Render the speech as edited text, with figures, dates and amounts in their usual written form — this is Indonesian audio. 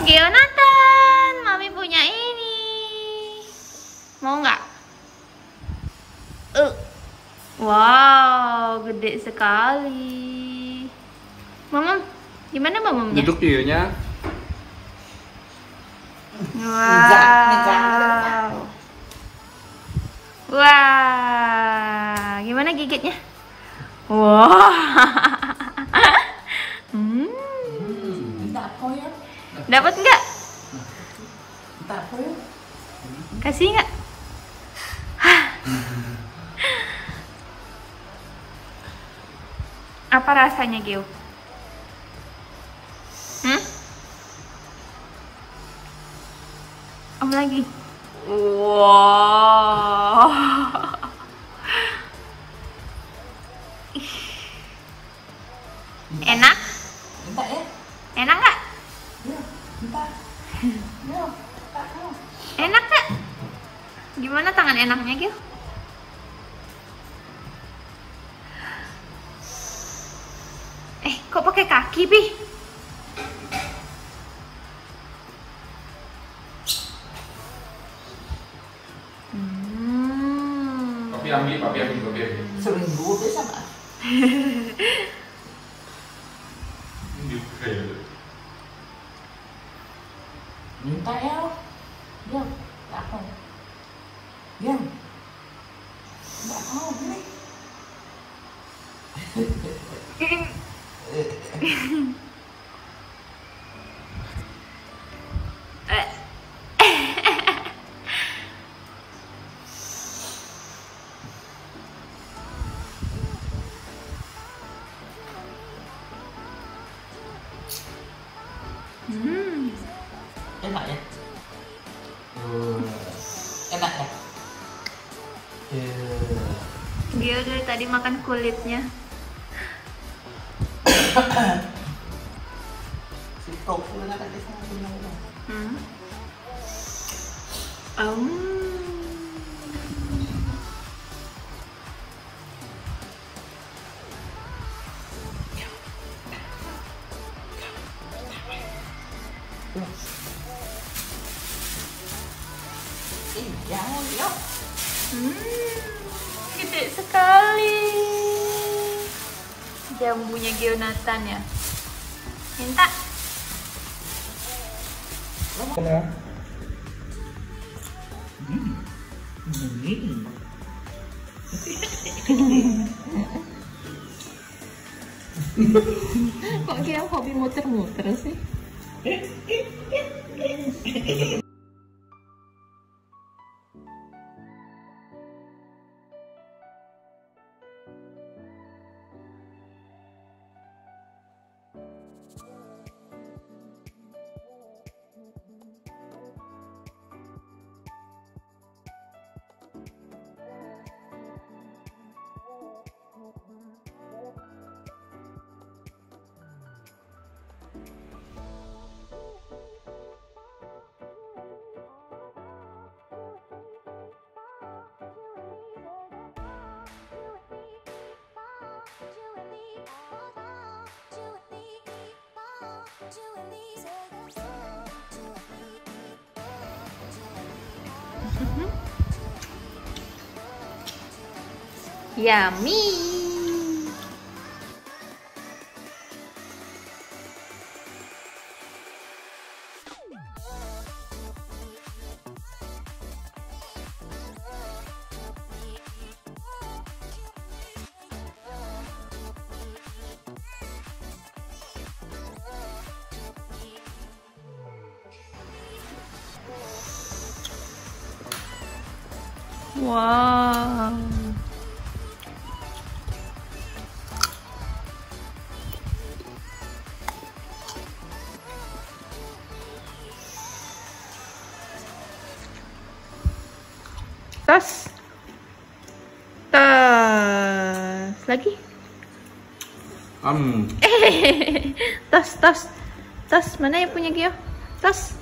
Geo Nathan, Mami punya ini. Mau nggak? Wow, gede sekali. Mamam, gimana mamamnya? Duduk Geonya. Wow. Wah, wow. Gimana gigitnya? Wow. Dapat nggak? Kasih nggak? Apa rasanya, Geo? Om lagi. Wow. Enak? Entah, ya? Enak nggak? Ya, entah. Ya, entah. Enak nggak? Gimana tangan enaknya, Geo? Kok pakai kaki, Bi? Papi ambil. Seminggu dia sama. Minta ya, diam, tak mau, diam, tak mau, beli. Enak ya? Enak ya? Geo dari tadi makan kulitnya. Si tofu nak ada sama dengan orang. Iya. Gede sekali. Jambunya Geo Nathan ya. Minta. Kok Geo hobi muter-muter sih? Yummy. Wow. Tas lagi. Tas mana yang punya Geo? Tas.